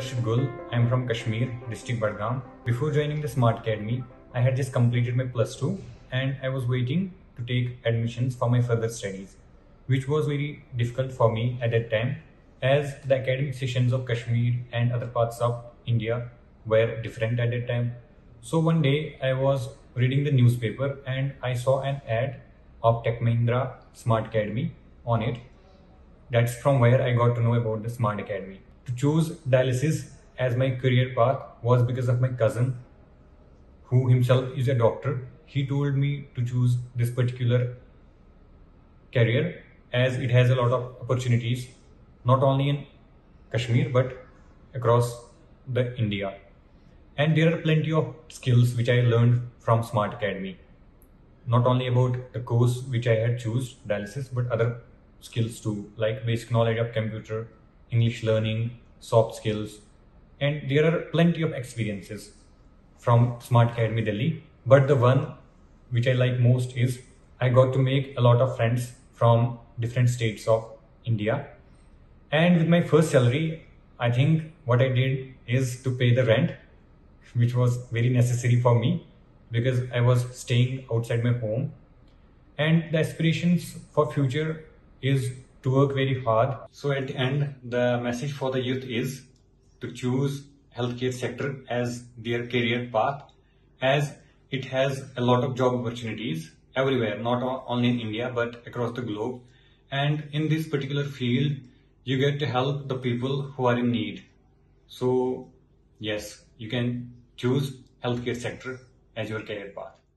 Arshid Gul. I am from Kashmir, district Badgaon. Before joining the Smart Academy, I had just completed my plus 2 and I was waiting to take admissions for my further studies, which was very difficult for me at that time as the academic sessions of Kashmir and other parts of India were different at that time. So one day I was reading the newspaper and I saw an ad of Tech Mahindra Smart Academy on it. That's from where I got to know about the Smart Academy. To choose dialysis as my career path was because of my cousin, who himself is a doctor. He told me to choose this particular career as it has a lot of opportunities, not only in Kashmir but across the India. And there are plenty of skills which I learned from Smart Academy. Not only about the course which I had chosen, dialysis, but other skills too, like basic knowledge of computer, English learning, soft skills, and there are plenty of experiences from Smart Academy Delhi. But the one which I like most is I got to make a lot of friends from different states of India. And with my first salary, I think what I did is to pay the rent, which was very necessary for me because I was staying outside my home. And the aspirations for future is to work very hard. So at the end, the message for the youth is to choose healthcare sector as their career path, as it has a lot of job opportunities everywhere, not only in India but across the globe. And in this particular field, you get to help the people who are in need. So yes, you can choose healthcare sector as your career path.